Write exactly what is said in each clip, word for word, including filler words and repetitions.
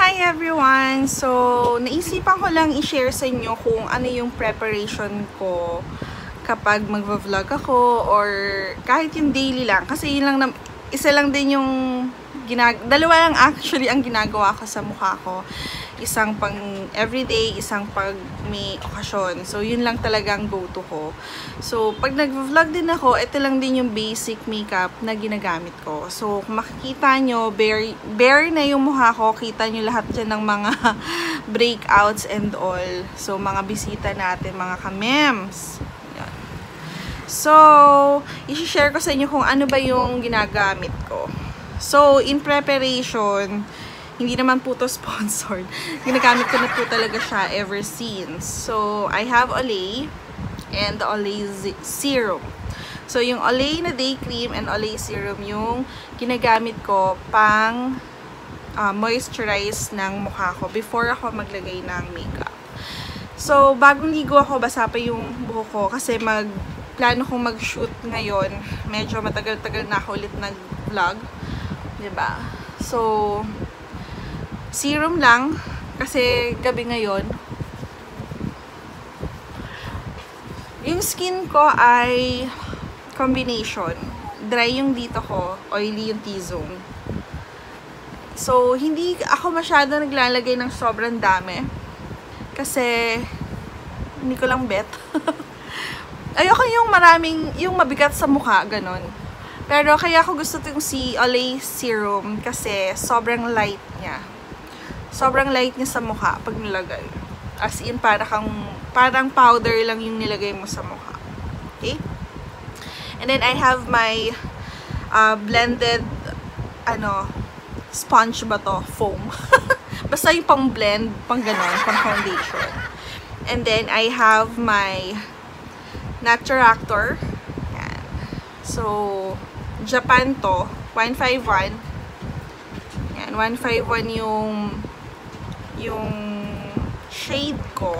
Hi everyone! So, naisipan ko lang i-share sa inyo kung ano yung preparation ko kapag mag-vlog ako or kahit yung daily lang. Kasi yun lang na, isa lang din yung ginag dalawa lang actually ang ginagawa ko sa mukha ko. Isang pang everyday, isang pag may okasyon. So, yun lang talaga ang go-to ko. So, pag nag-vlog din ako, ito lang din yung basic makeup na ginagamit ko. So, kung makikita nyo, bare, bare na yung mukha ko. Kita nyo lahat dyan ng mga breakouts and all. So, mga bisita natin, mga kamems. Yan. So, i-share ko sa inyo kung ano ba yung ginagamit ko. So, in preparation, hindi naman po to sponsored. Ginagamit ko na po talaga siya ever since. So, I have Olay and the Olay Serum. So, yung Olay na day cream and Olay Serum yung ginagamit ko pang uh, moisturize ng mukha ko before ako maglagay ng makeup. So, bagong ligo ako, basa pa yung buho ko kasi mag plano kong mag-shoot ngayon. Medyo matagal-tagal na ako ulit nag-vlog. Diba? So, serum lang kasi gabi ngayon. Yung skin ko ay combination. Dry yung dito ko, oily yung T-zone. So, hindi ako masyado naglalagay ng sobrang dami kasi hindi ko lang bet. Ayoko yung maraming, yung mabigat sa mukha, ganun. Pero kaya ako gusto itong si Olay Serum kasi sobrang light niya. Sobrang light niya sa mukha pag nilagay. As in, para kang, parang powder lang yung nilagay mo sa mukha. Okay? And then, I have my uh, blended, ano, sponge ba to? Foam. Basta yung pang blend, pang ganon, pang foundation. And then, I have my Naturactor. Yan. So, Japan to. one five one. Yan, one five one yung yung shade ko.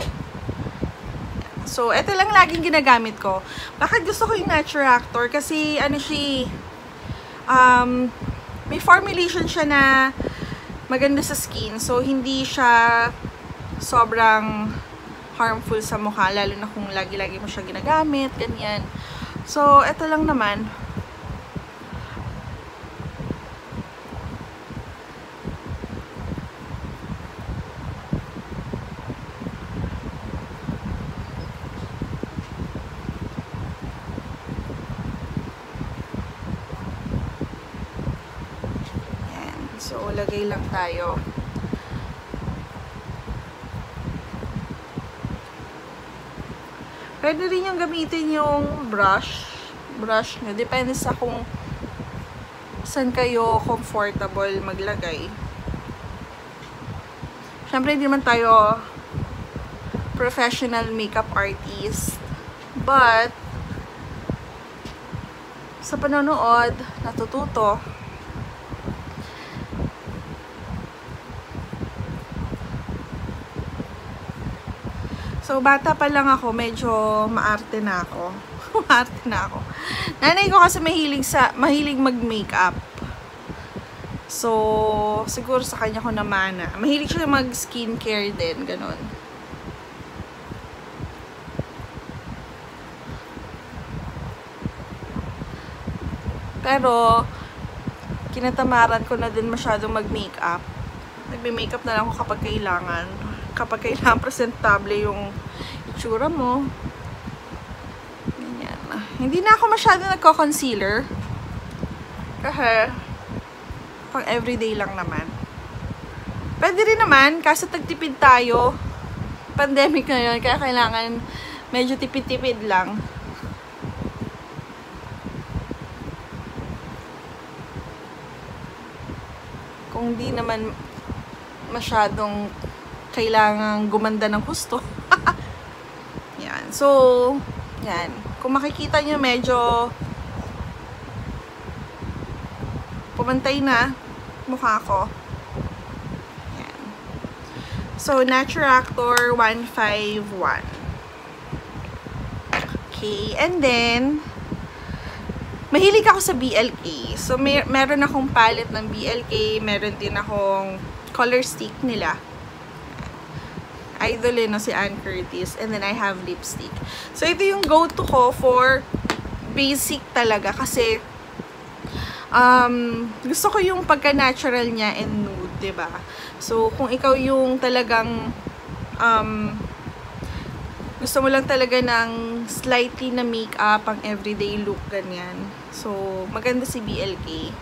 So, ito lang laging ginagamit ko. Bakit gusto ko yung Naturactor? Kasi, ano siya, um, may formulation siya na maganda sa skin. So, hindi siya sobrang harmful sa mukha. Lalo na kung lagi-lagi mo siya ginagamit. Ganyan. So, ito lang naman. So, lagay lang tayo. Pwede rin yung gamitin yung brush. Brush nyo. Depende sa kung saan kayo comfortable maglagay. Siyempre, hindi naman tayo professional makeup artist. But, sa panonood, natututo. So, bata pa lang ako, medyo maarte na ako. Maarte na ako. Nanay ko kasi mahilig, sa, mahilig mag-makeup. So, siguro sa kanya ko naman na. Mahilig siya mag-skincare din, ganun. Pero, kinatamaran ko na din masyadong mag-makeup. Nagbe-makeup na lang ako kapag kailangan. Kapag kailangan presentable yung itsura mo. Ganyan. Hindi na ako masyado nagko-concealer. Kasi, pang everyday lang naman. Pwede rin naman, kasi tagtipid tayo. Pandemic na yun, kaya kailangan medyo tipid-tipid lang. Kung di naman masyadong kailangan gumanda ng gusto. Yan. So, yan. Kung makikita nyo, medyo pumantay na mukha ko. Yan. So, Naturactor one five one. Okay. And then, mahilig ako sa B L K. So, may, meron akong palette ng B L K. Meron din akong color stick nila. Idol eh, no, si Ann Curtis. And then, I have lipstick. So, ito yung go-to ko for basic talaga. Kasi, um, gusto ko yung pagka-natural niya and nude, diba? So, kung ikaw yung talagang, um, gusto mo lang talaga ng slightly na makeup, pang everyday look, ganyan. So, maganda si B L K.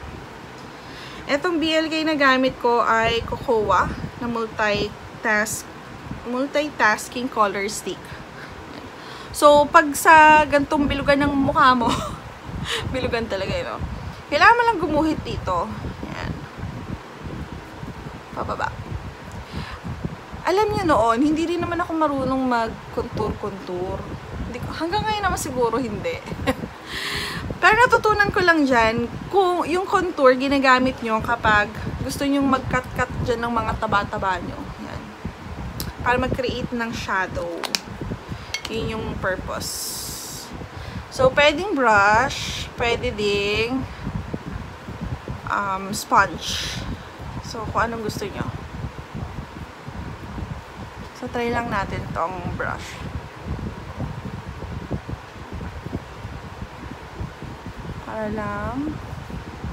Etong B L K na gamit ko ay Cocoa na multitask, multitasking color stick. So, pag sa gantong bilugan ng mukha mo, bilugan talaga yun, no? Kailangan mo lang gumuhit dito. Ayan. Pababa. Alam niyo noon, hindi rin naman ako marunong mag-contour-contour. Hanggang ngayon naman siguro hindi. Pero natutunan ko lang dyan, kung yung contour ginagamit nyo kapag gusto nyo mag-cut-cut dyan ng mga taba-taba nyo. Yan. Para mag-create ng shadow. Yun yung purpose. So, pwedeng brush, pwede ding um, sponge. So, kung anong gusto nyo. So, try lang natin tong brush. Para lang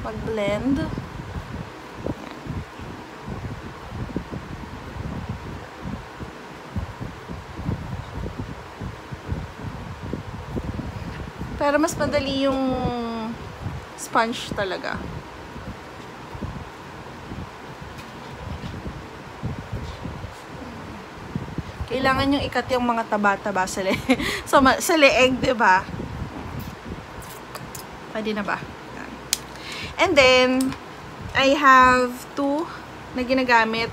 mag-blend. Pero mas madali yung sponge talaga. Kailangan yung ikat yung mga taba-taba sa, le so, sa leeg, diba? Pwede na ba? And then, I have two na ginagamit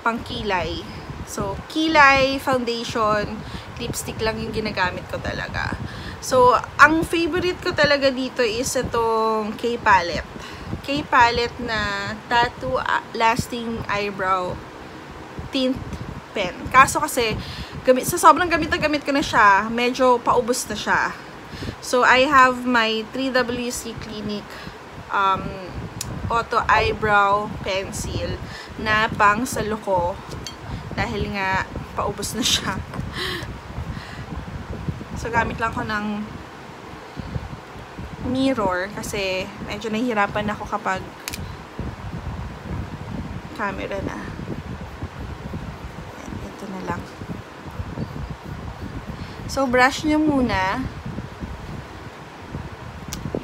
pang kilay. So, kilay, foundation, lipstick lang yung ginagamit ko talaga. So, ang favorite ko talaga dito is itong K-Palette. K-Palette na Tattoo Lasting Eyebrow Tint Pen. Kaso kasi, gamit, sa sobrang gamit na gamit ko na siya, medyo paubos na siya. So, I have my three W C Clinic um, Auto Eyebrow Pencil na pang saluko. Dahil nga, paubos na siya. So, gamit lang ko ng mirror kasi medyo nahihirapan ako kapag camera na. Na lang. So, brush nyo muna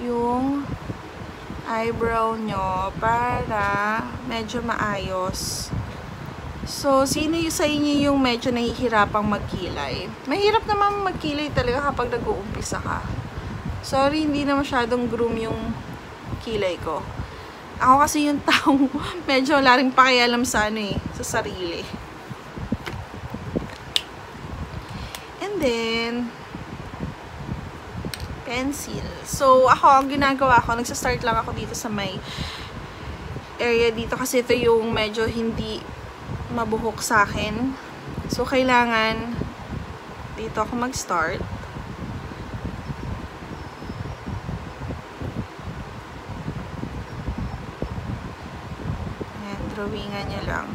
yung eyebrow nyo para medyo maayos. So, sino yung sa inyo yung medyo nahihirapang magkilay? Mahirap naman magkilay talaga kapag nag-uumpisa ka. Sorry, hindi na masyadong groom yung kilay ko. Ako kasi yung taong medyo wala rin pakialam sa ano eh, sa sarili. Then, pencil. So, ako, ang ginagawa ko, nagsastart lang ako dito sa may area dito kasi ito yung medyo hindi mabuhok sa akin. So, kailangan dito ako mag-start. Ayan, drawingan niya lang.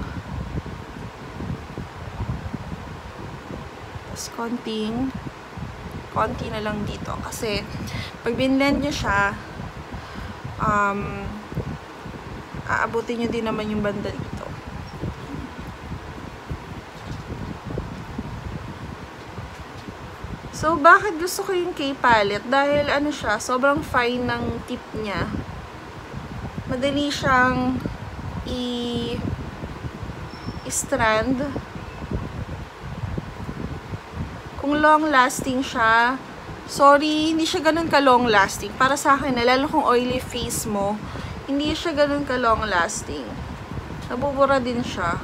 konting konti na lang dito kasi pag binlend nyo siya um, aabutin nyo din naman yung banda dito. So, bakit gusto ko yung K-Palette? Dahil ano siya, sobrang fine ng tip niya, madali siyang i, i strand. Kung long-lasting siya, sorry, hindi siya ganun ka-long-lasting. Para sa akin, lalo kung oily face mo, hindi siya ganun ka-long-lasting. Nabubura din siya.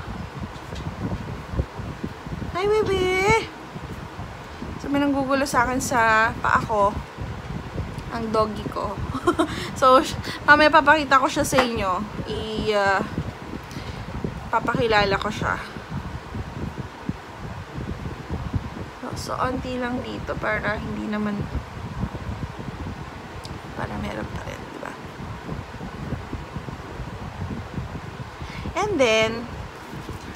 Hi, baby! So, may nanggugulo sa akin sa paa ko. Ang doggy ko. So, mamaya papakita ko siya sa inyo. I, uh, papakilala ko siya. So, onti lang dito para hindi naman para meron pa rin, diba? And then,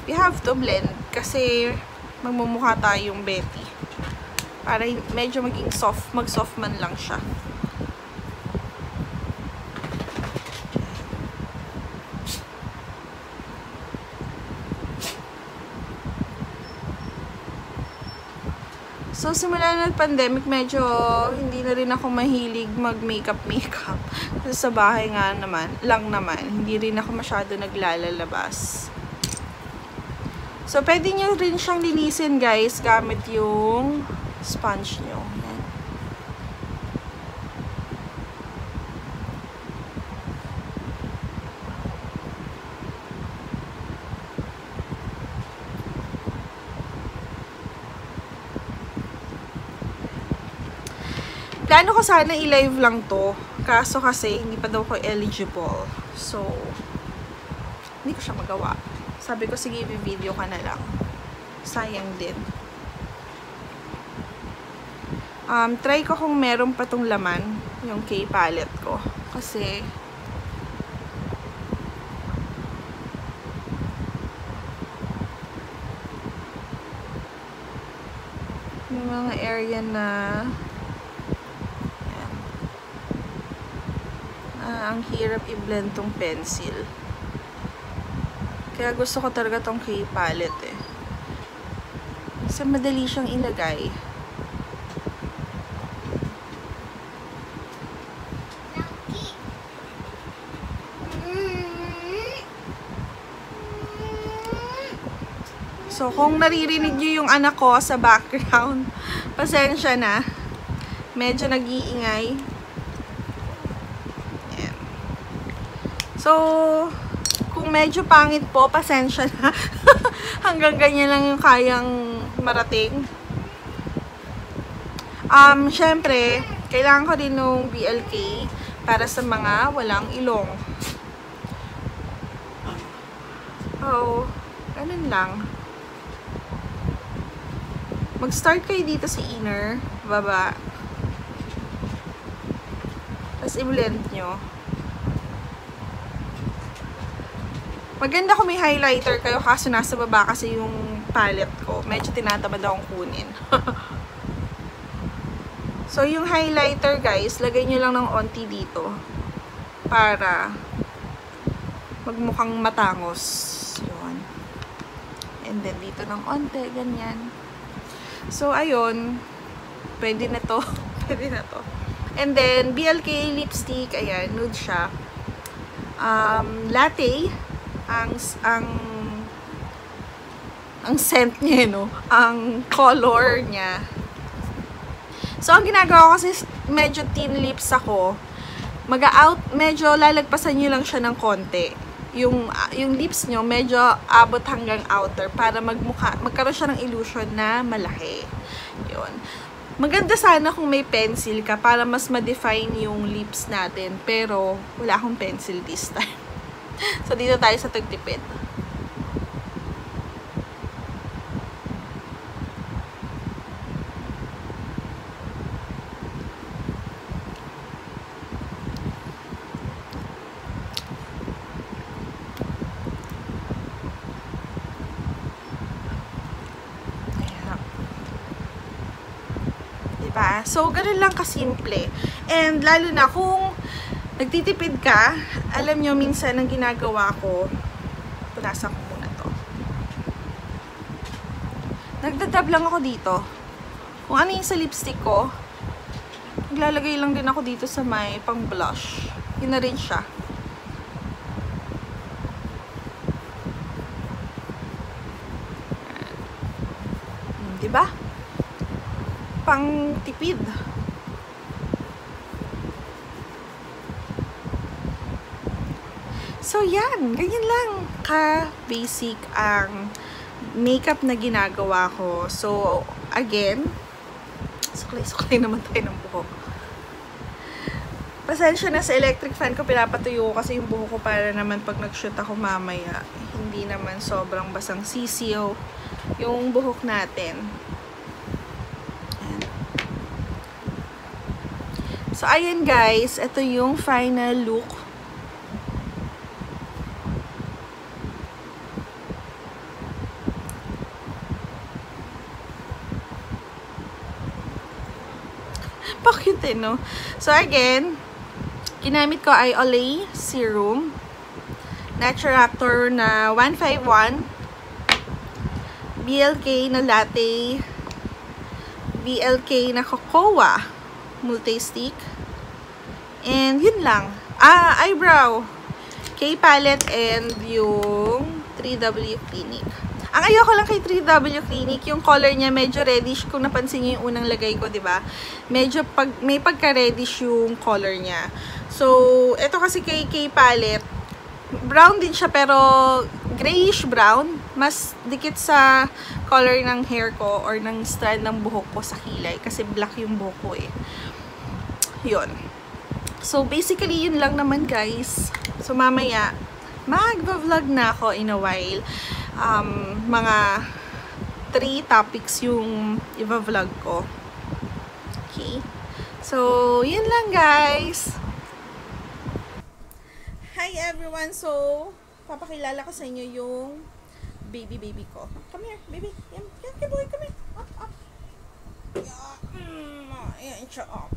we have to blend kasi magmumukha tayong Betty. Para medyo maging soft, mag-soft man lang siya. So, simula na pandemic, medyo hindi na rin ako mahilig mag-makeup-makeup. Kasi sa bahay nga naman, lang naman, hindi rin ako masyado naglalabas. So, pwede nyo rin siyang linisin, guys, gamit yung sponge nyo. Yan. Plano ko sana i-live lang to, kaso kasi hindi pa daw ko eligible. So, hindi ko siya magawa. Sabi ko, sige, i-video ka na lang. Sayang din. Um, try ko kung meron pa tong laman, yung K-Palette ko. Kasi, yung mga area na Uh, ang hirap i-blend tong pencil. Kaya gusto ko talaga tong K-Palette eh. Kasi madali siyang ilagay. So, kung naririnig niyo yung anak ko sa background, pasensya na. Medyo nag-iingay. So, kung medyo pangit po, pasensya na. Hanggang ganyan lang yung kayang marating. Um, syempre, kailangan ko din ng B L K para sa mga walang ilong. Oh, ganun lang. Mag-start kayo dito sa inner, baba. Tapos i-blend nyo. Maganda kung may highlighter kayo, kaso nasa baba kasi yung palette ko. Medyo tinatamad akong kunin. So, yung highlighter, guys, lagay nyo lang ng onti dito para magmukhang matangos. Yun. And then, dito ng onti, ganyan. So, ayun. Pwede na to. Pwede na to. And then, B L K lipstick. Ayan, nude siya. Um, latte. Ang, ang ang scent niya, no? Ang color niya. So, ang ginagawa ko kasi medyo thin lips ako. Mag-out, medyo lalagpasan nyo lang siya ng konti. Yung, yung lips nyo, medyo abot hanggang outer para magmukha, magkaroon siya ng illusion na malaki. Yun. Maganda sana kung may pencil ka para mas ma-define yung lips natin. Pero, wala akong pencil this time. So, dito tayo sa tagtipid. Diba? So, ganun lang kasimple. And, lalo na kung nagtitipid ka, alam nyo, minsan ang ginagawa ko, punasan ko muna to. Nagdadab lang ako dito. Kung ano yung sa lipstick ko, naglalagay lang din ako dito sa may pang blush. Yun na rin siya. Diba? Pang tipid. So, yan. Ganyan lang ka-basic ang makeup na ginagawa ko. So, again, suklay-suklay naman tayo ng buhok. Pasensya na sa electric fan ko, pinapatuyo ko kasi yung buhok ko para naman pag nag-shoot ako mamaya, hindi naman sobrang basang sisiyo yung buhok natin. So, ayan guys. Ito yung final look. Bakit eh, no? So, again, ginamit ko ay Olay Serum. Naturactor na one five one. B L K na Latte. B L K na Cocoa. Multi-stick. And yun lang. Ah, eyebrow. K-Palette and yung three W C Clinic. Ang ayoko lang kay three W C Clinic, yung color niya medyo reddish. Kung napansin niyo yung unang lagay ko, diba? Medyo pag, may pagka-reddish yung color niya. So, ito kasi kay K-Palette, brown din siya pero grayish brown. Mas dikit sa color ng hair ko or ng strand ng buhok ko sa kilay. Kasi black yung buhok ko eh. Yun. So, basically, yun lang naman, guys. So, mamaya, mag-vlog na ako in a while. Um, mga three topics yung i-vlog ko. Okay? So, yun lang, guys. Hi, everyone. So, papakilala ko sa inyo yung baby baby ko. Come here, baby. Yan, yan, yan, boy. Come here. Up, up. Yan, siya up.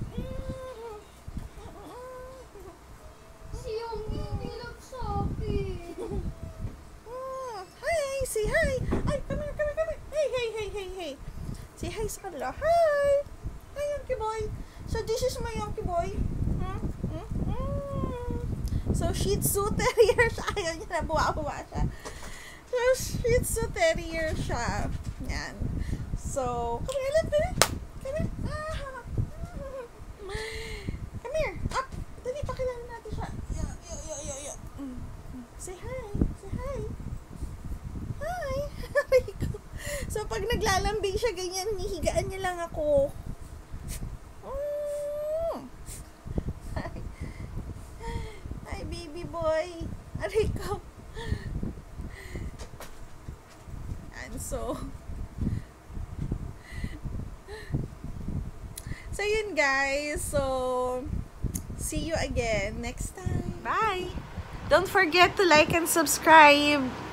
Siyong nilap sa akin. Hi, say hi. Ay, come here, come here, come here. Hey, hey, hey, hey, hey. Say hi sa kanila. Hi. Hi, Yonky boy. So, this is my Yonky boy. Hmm? Hmm? Hmm. So, Shih Tzu Terrier siya. Ayaw niya na buwa-buwa siya. So, Shih Tzu Terrier siya. Yan. So, come here, look, baby. Come here. Ah. Come here. Up. Dali, pakilala natin siya. Say hi. Say hi. Hi. So, pag naglalambing siya, ganyan, hihigaan niya lang ako. Mm. Hi. Hi, baby boy. Aray ko. And so, so, yun guys. So, see you again next time. Bye! Don't forget to like and subscribe!